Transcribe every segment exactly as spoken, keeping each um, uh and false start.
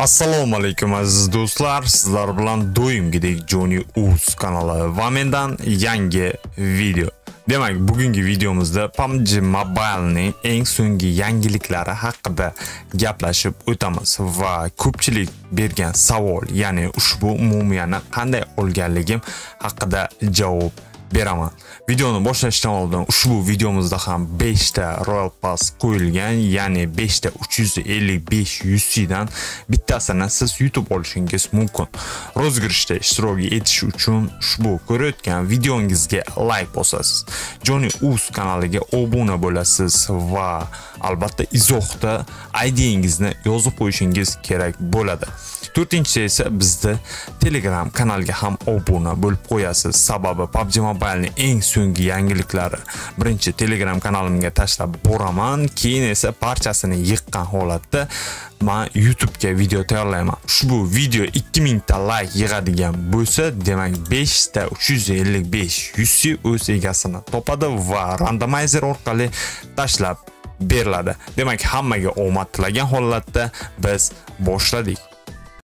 Assalomu alaykum aziz do'stlar, sizlar bilan doimgidek JonyUz kanali va mendan yangi video. Demak, bugungi videomizda P U B G Mobile'ning eng so'nggi yangiliklari haqida gaplashib o'tamiz va ko'pchilik bergan savol, ya'ni ushbu umumiyani qanday olganligim haqida javob beraman. Videoni boshlashdan oldin ushbu videomizda ham besh ta Royal Pass qo'yilgan, ya'ni besh ta uch yuz ellik besh U C dan bittasini siz yutib olishingiz mumkin. Rozgirishda ishtirok etish uchun ushbu ko'rayotgan videongizga like bosasiz, JonyUz kanaliga obuna bo'lasiz va albatta izohda I D'ingizni yozib qo'yishingiz kerak bo'ladi. to'rtinchisi esa bizda Telegram kanaliga ham obuna bo'lib qo'yasiz, sababi P U B G Mobile'ning eng so'nggi yangiliklari birinchi Telegram kanalimga tashlab boraman, keyin esa barchasini yiqqan holatda men YouTube ga video tayyorlayman. Ushbu video ikki ming ta like yig'adigan bo'lsa, demak besh ta uch yuz ellik besh U C o'z egasini topadi va randomizer orqali tashlab beriladi. Demak, hammaga omad tilagan holatda biz boshladik.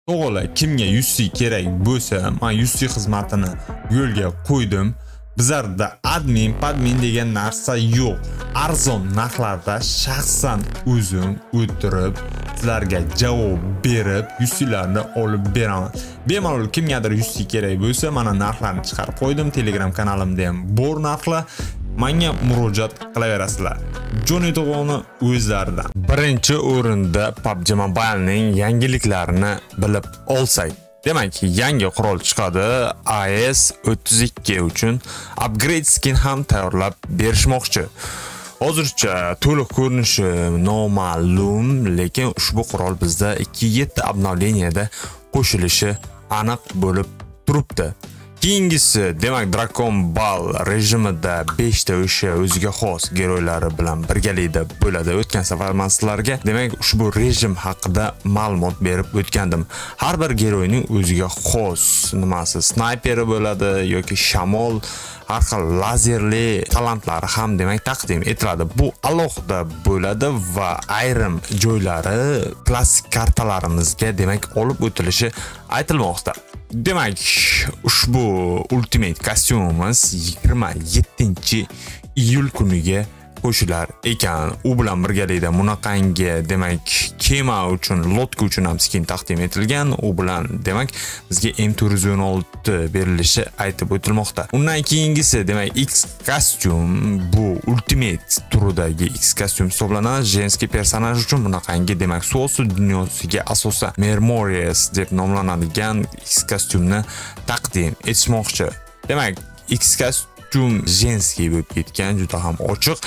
To'g'ri, kimga U C kerak bo'lsa, men U C xizmatini yo'lga qo'ydim. Bizlarda admin, padmin degan narsa yo'q. Arzon narxlarda shaxsan o'zim o'tirib, sizlarga javob berib, U C'larni olib beraman. Bemalol kimgadir U C kerak bo'lsa, mana narxlarni chiqarib qo'ydim. Telegram kanalimda ham bor narxlar. Menga murojaat qilaverasizlar. Joni to'g'oni o'zlaridan. Birinchi o'rinda P U B G Mobile'ning yangiliklarini bilib olsak, demak, yangi qurol chiqadi. A S o'ttiz ikki uchun upgrade skin ham tayyorlab berishmoqchi. Hozircha to'liq ko'rinishi noma'lum, lekin ushbu qurol bizda ikki nuqta yetti obnovleniyada qo'shilishi aniq bo'lib turibdi. Keyingisi, demak, Drakon Ball rejimida besh ta o'sha o'ziga xos geroylari bilan birgalikda bo'ladi. O'tgan safar men sizlarga, demak, ushbu rejim haqida ma'lumot berib o'tgandim. Har bir geroyning o'ziga xos nimasi, snayperi bo'ladi yoki shamol, har xil lazerli talantlari ham, demak, taqdim etiladi. Bu alohida bo'ladi va ayrim joylari klassik kartalarimizga, demak, olib o'tilishi aytilmoqda. Demak, ushbu ultimate kostyumimiz yigirma yettinchi iyul kuniga qo'shilar ekan. U bilan birgalikda bunaqangi, demak, kema uchun, lotka uchun ham skin taqdim etilgan. U bilan, demak, bizga M to'rt yuz o'n olti berilishi aytib o'tilmoqda. Undan keyingisi, demak, X kostyum, bu ultimate turidagi X kostyum hisoblanadi. Jenskiy personaj uchun bunaqangi, demak, so'su dunyosiga asosan Memorials deb nomlanadigan X kostyumni taqdim etishmoqchi. Demak, X kostyum jum jenskiy bo'lib ketgan, juda ham ochiq.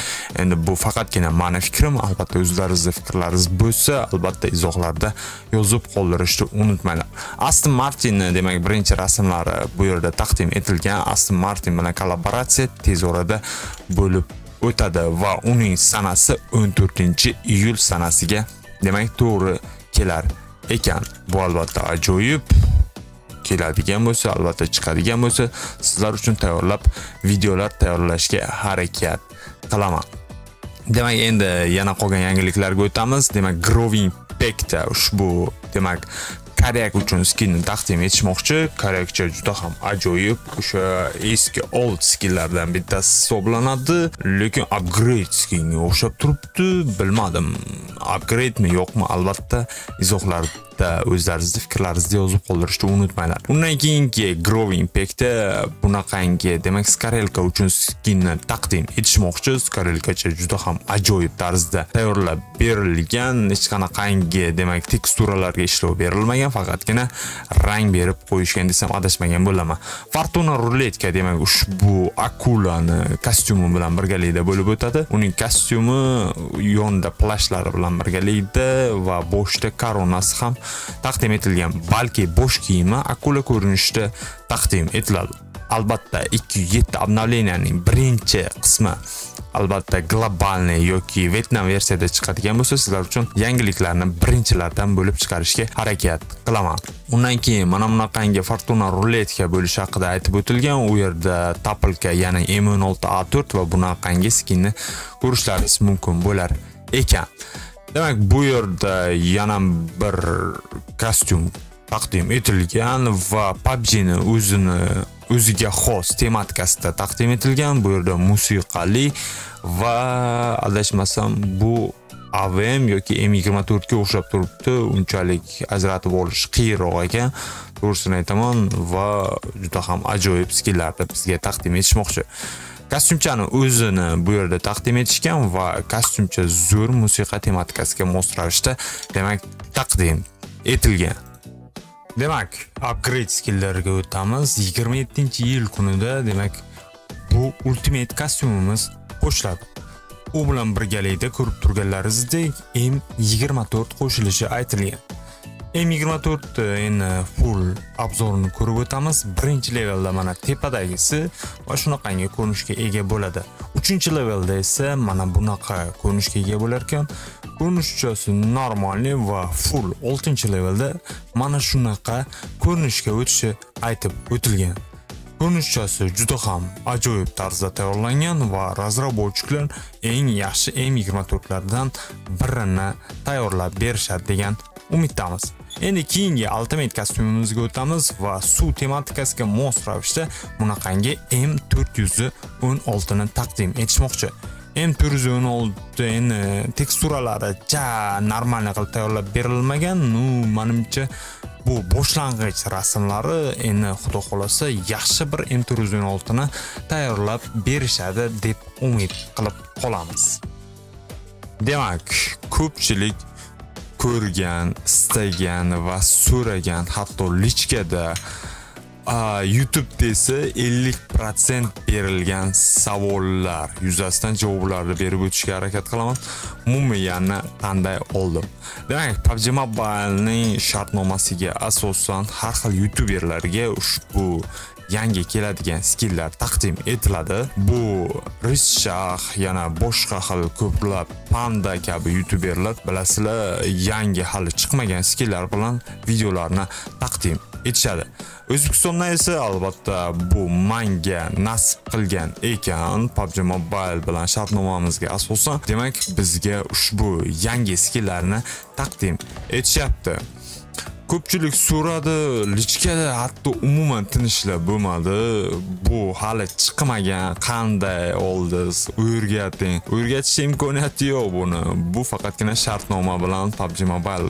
Endi bu faqatgina meni fikrim, albatta o'zlaringizning fikrlaringiz bo'lsa, albatta izohlarda yozib qoldirishni unutmanglar. Aston Martin, demak, birinchi rasmlari bu yerda taqdim etilgan. Aston Martin bilan kollaboratsiya tez orada bo'lib o'tadi va uning sanasi o'n to'rtinchi iyul sanasiga, demak, to'g'ri kelar ekan. Bu albatta ajoyib. Keladigan bo'lsa, albatta chiqadigan bo'lsa, sizlar uchun tayyorlab videolar tayyorlashga harakat qilaman. Demak, endi yana qolgan yangiliklarga o'tamiz. Demak, Groovin Packda ushbu, demak, Koryak uchun skinni taqdim etishmoqchi. Koryakcha juda ham ajoyib, o'sha eski old skinlardan bittasi hisoblanadi, lekin upgrade skinga o'xshab turibdi. Bilmadim, upgrade'mi yo'qmi, albatta izohlarda o'zlaringizni fikrlaringizni yozib qoldirishni unutmanglar. Undan keyingi Groovin Packda bunaqangi, demak, Skarletka uchun skinni taqdim etishmoqchi. Skarletkacha juda ham ajoyib tarzda tayyorlab berilgan, hech qanaqangi, demak, teksturalarga ishlov berilmagan, faqatgina rang berib qo'yishgan desam adashmagan bo'laman. Fortuna Roulette, demak, ushbu akulani kostyumi bilan birgalikda bo'lib o'tadi. Uning kostyumi yonda plashlari bilan birgalikda va boshda koronasi ham taqdim etilgan, balki bosh kiyimi akula ko'rinishida taqdim etiladi. Albatta ikki nuqta yetti obnovleniyaning birinchi qismi albatta globalni yoki Vietnam versiyada chiqadigan bo'lsa, sizlar uchun yangiliklarni birinchilardan bo'lib chiqarishga harakat qilaman. Undan keyin mana bunaqangi Fortuna Roulette bo'lishi haqida aytib o'tilgan. U yerda tapilka, ya'ni M o'n olti A to'rt va bunaqangi skinni ko'rishlaringiz mumkin bo'lar ekan. Demek bu yerda yana bir kostyum taqdim etilgan va P U B G'ni o'zini o'ziga xos tematikasida taqdim etilgan. Bu yerda musiqali va adashmasam bu A W M yoki M yigirma to'rt ga o'xshab turibdi, unchalik ajratib olish qiyinroq ekan, to'g'risini aytaman, va juda ham ajoyib skilllarni bizga taqdim etishmoqchi. Kostyumchani o'zini bu yerda taqdim etishgan va kostyumcha zo'r musiqa tematikasiga mos ravishda demak taqdim etilgan. Demak, upgrade skilllarga o'tamiz. yigirma yettinchi yil kunida demak bu ultimate kostyumimiz qo'shiladi. U bilan birgalikda ko'rib turganlaringizdek M yigirma to'rt qo'shilishi aytilgan. M yigirma to'rt endi full obzorini ko'rib o'tamiz. Birinchi levelda mana tepadagisi va shunaqangi ko'rinishga ega bo'ladi. Uchinchi levelda esa mana bunaqa ko'rinishga ega bo'lar ekan. Ko'rinishchasi normali va full oltinchi levelda mana shunaqa ko'rinishga o'tishi aytib o'tilgan. Ko'rinishchasi juda ham ajoyib tarzda tayyorlangan va razrabochiklar eng yaxshi M yigirma to'rtlardan birini tayyorlab berishadi degan umiddamiz. Endi keyingi ultimate kostyumimizga o'tamiz va suv tematikasiga mos ravishda bunaqangi M to'rt yuz o'n olti ni taqdim etishmoqchi. M to'rt yuz o'n olti eni teksturalari ja normal qilib tayyorlab berilmagan, nu menimcha bu boshlang'ich rasmlari endi xudo xolasa yaxshi bir M to'rt yuz o'n olti ni tayyorlab berishadi deb umid qilib qolamiz. Demak, ko'pchilik ko'rgan, istagan va so'ragan, hatto lichkada YouTube desa ellik foiz berilgan savollar yuzasidan javoblarni berib o'tishga harakat qilaman. Mumiyani qanday oldim? Demak, P U B G Mobile ning shartnomasiga asosan har xil YouTuberlarga ushbu yangi keladigan skilllar taqdim etiladi. Bu Russhax yana boshqa xil ko'plab panda kabi YouTuberlar, bilasizlar, yangi hali chiqmagan skilllar bilan videolarni taqdim etishadi. O'zbekistonda esa albatta bu menga nasib qilgan ekan, P U B G Mobile bilan shartnomamizga asosan demak bizga ushbu yangi skilllarni taqdim etishyapti. Ko'pchilik so'radi, lichkada hatto umuman tinishlar bo'lmadi, bu hali chiqmagan, qanday oldingiz, o'rgating. O'rgatish imkoniyati yo'q buni. Bu faqatgina shartnoma bilan P U B G Mobile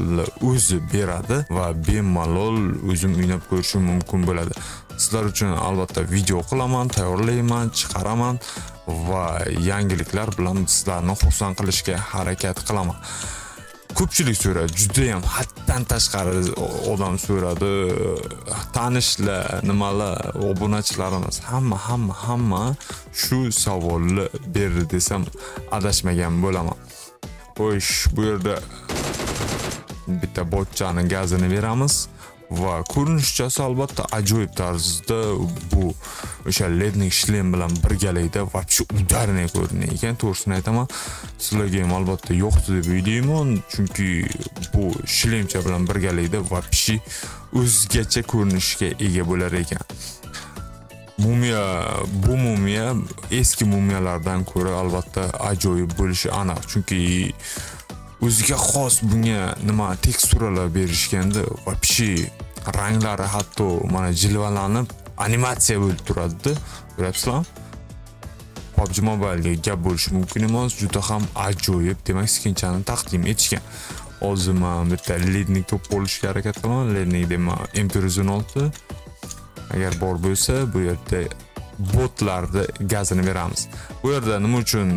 o'zi beradi va bemalol o'zim o'ynab ko'rishim mumkin bo'ladi. Sizlar uchun albatta video qilaman, tayyorlayman, chiqaraman va yangiliklar bilan sizlarni xursand qilishga harakat qilaman. Ko'pchilik so'radi, juda ham haddan tashqari odam so'radi, tanishlar, nimalar, obunachilarimiz hamma hamma hamma shu savolni berdi desam adashmagan bo'laman. Xo'sh, bu yerda bitta botchaning gazini beramiz va ko'rinishchasi albatta ajoyib tarzda bu o'sha ledning shlem bilan birgalikda vobshe udarni ko'rinadi ekan, to'g'risini aytaman. Sizlarga ham albatta yo'qdi deb o'ylayman, chunki bu shlemcha bilan birgalikda vobshe o'zgacha ko'rinishga ega bo'lar ekan. Mumiya, bu mumiya eski mumiyalardan ko'ra albatta ajoyib bo'lishi aniq, chunki o'ziga xos bunga nima teksturalar berishganda va pishi ranglari hatto mana jilvalanib animatsiya bo'lib turadi. Ko'rasizlar, P U B G Mobile ga gap bo'lishi mumkin emas, juda ham ajoyib demak skinchani taqdim etishgan. Hozir men bitta ledning to'p bo'lishga harakat qilaman. Ledning dema M to'rt yuz o'n olti agar bor bo'lsa, bu yerda botlarni gazini beramiz. Bu yerda nima uchun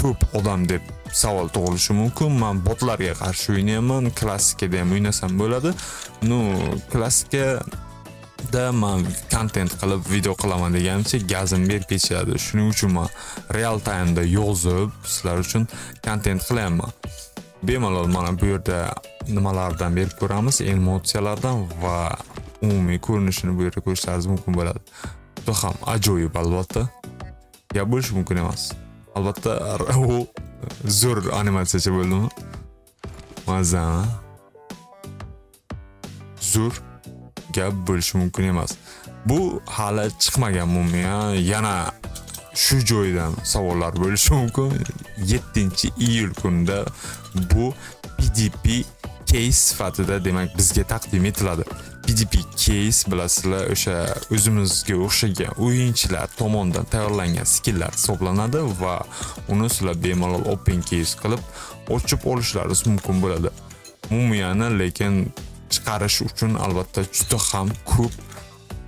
ko'p odam deb savol tug'ilishi mumkin. Men botlarga qarshi o'ynayman, klassikada ham o'ynasam bo'ladi. Nu, klassikada men kontent qilib video qilaman deganimcha gazim berib ketishadi. Shuning uchun men real time'da yozib sizlar uchun kontent qilaman. Bemalol mana bu yerda nimalardan berib ko'ramiz, emotsiyalardan va umumiy ko'rinishini bu yerda ko'rishingiz mumkin bo'ladi. Bu ham ajoyib albatta. Ya bo'lishi mumkin emas. Albatta u zo'r animatsiyachi bo'ldimi? Mazam. Zo'r gap bo'lishi mumkin emas. Bu hali chiqmagan mumiya. Yana shu joydan savollar bo'lishi mumkin. yettinchi iyul kunida bu P D P case sifatida demak bizga taqdim etiladi. P D P case bilasizlar o'sha o'zimizga o'xshagan o'yinchilar tomonidan tayyorlangan skilllar hisoblanadi va uni sizlar bemalol open case qilib ochib olishlaringiz mumkin bo'ladi. Mumiyani lekin chiqarish uchun albatta juda ham ko'p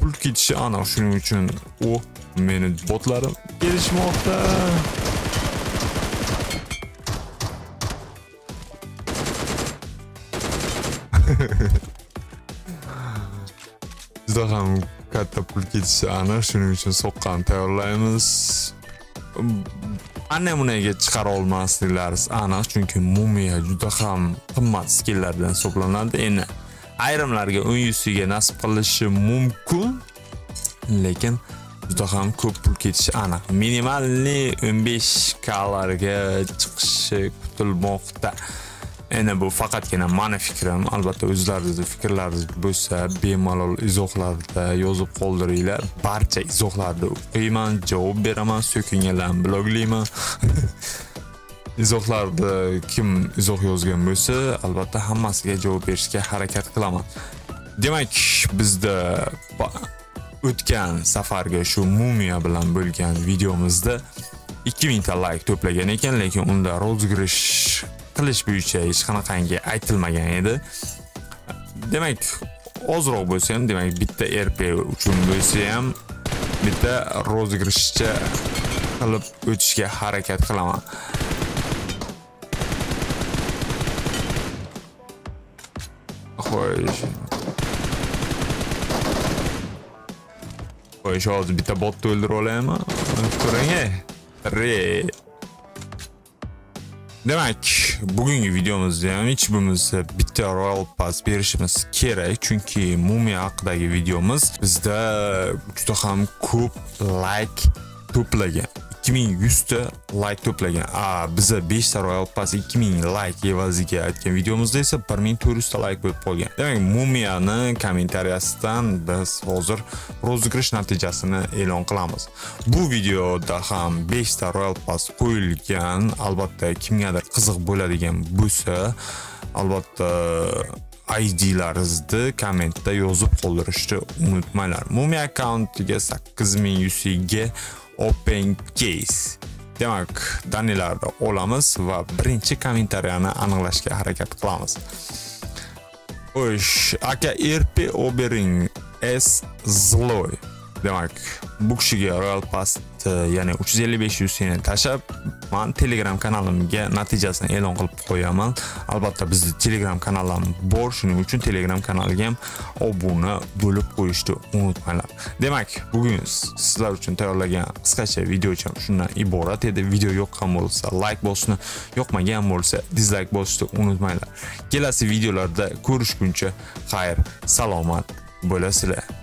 pul ketishi aniq, shuning uchun u meni botlarim kelishmoqda. Juda ham katta pul ketishi aniq, shuning uchun soqqani tayyorlaymiz. Ana munaga chiqara olmasliklaringiz aniq, chunki mumiya juda ham qimmat skilllardan hisoblanadi. Endi ayrimlarga o'n yuzga nasib qilishi mumkin, lekin juda ham ko'p pul ketishi aniq. Minimalni o'n besh k larga chiqishi kutilmoqda. Endi bu faqatgina meni fikrim. Albatta o'zlaringiz fikrlaringiz bo'lsa, bemalol izohlarda yozib qoldiringlar. Barcha izohlarni o'qiyman, javob beraman, so'kinganlarni bloglayman. Izohlarda kim izoh yozgan bo'lsa, albatta hammasiga javob berishga harakat qilaman. Demak, bizda o'tgan safarga shu mumiya bilan bo'lgan videomizda ikki ming ta like to'plagan ekan, lekin unda rozgirish qilish bo'yicha hech qanaqangi aytilmagan edi. Demak, ozroq bo'lsa ham, demak, bitta R P uchun bo'lsa ham, bitta rozgirishcha qilib o'tishga harakat qilaman. Qo'yish. Qo'yish, hozir bitta botni o'ldirib olayman. Ko'ring. Demak, bugungi videomizda ham hech bo'lmasa bitta Royal Pass berishimiz kerak, chunki mumiya haqidagi videomiz bizda juda ham ko'p like to'plagan. ikki ming yuz ta like to'plagan. A, biza besh ta Royal Pass ikki ming like evaziga aytgan videomizda esa bir ming to'rt yuz ta like bo'lib qolgan. Demak, mumiyani kommentariyasidan biz hozir rozgirish natijasini e'lon qilamiz. Bu videoda ham besh ta Royal Pass qo'yilgan. Albatta, kimgadir qiziq bo'ladigan bo'lsa, albatta I D'laringizni kommentda yozib qoldirishni unutmanglar. Mumiya akkauntiga sakkiz ming yuz ga open case. Demak, danilarni olamiz va birinchi kommentariyani aniqlashga harakat qilamiz. O'sh, aka R P Obering S Zloy. Demak, bu kishiga Royal Pass, ya'ni uch yuz ellik besh yuz tashab, men Telegram kanalimga natijasini e'lon qilib qo'yaman. Albatta, bizning Telegram kanalimiz bor, shuning uchun Telegram kanaliga ham obuna bo'lib qo'yishni unutmanglar. Demak, bugun sizlar uchun tayyorlagan qisqacha videocham shundan iborat edi. Video yoqqan bo'lsa, like bosishni, yoqmagan bo'lsa, dislike bosishni unutmanglar. Kelasi videolarda ko'rishguncha, xayr, salomat bo'lasizlar.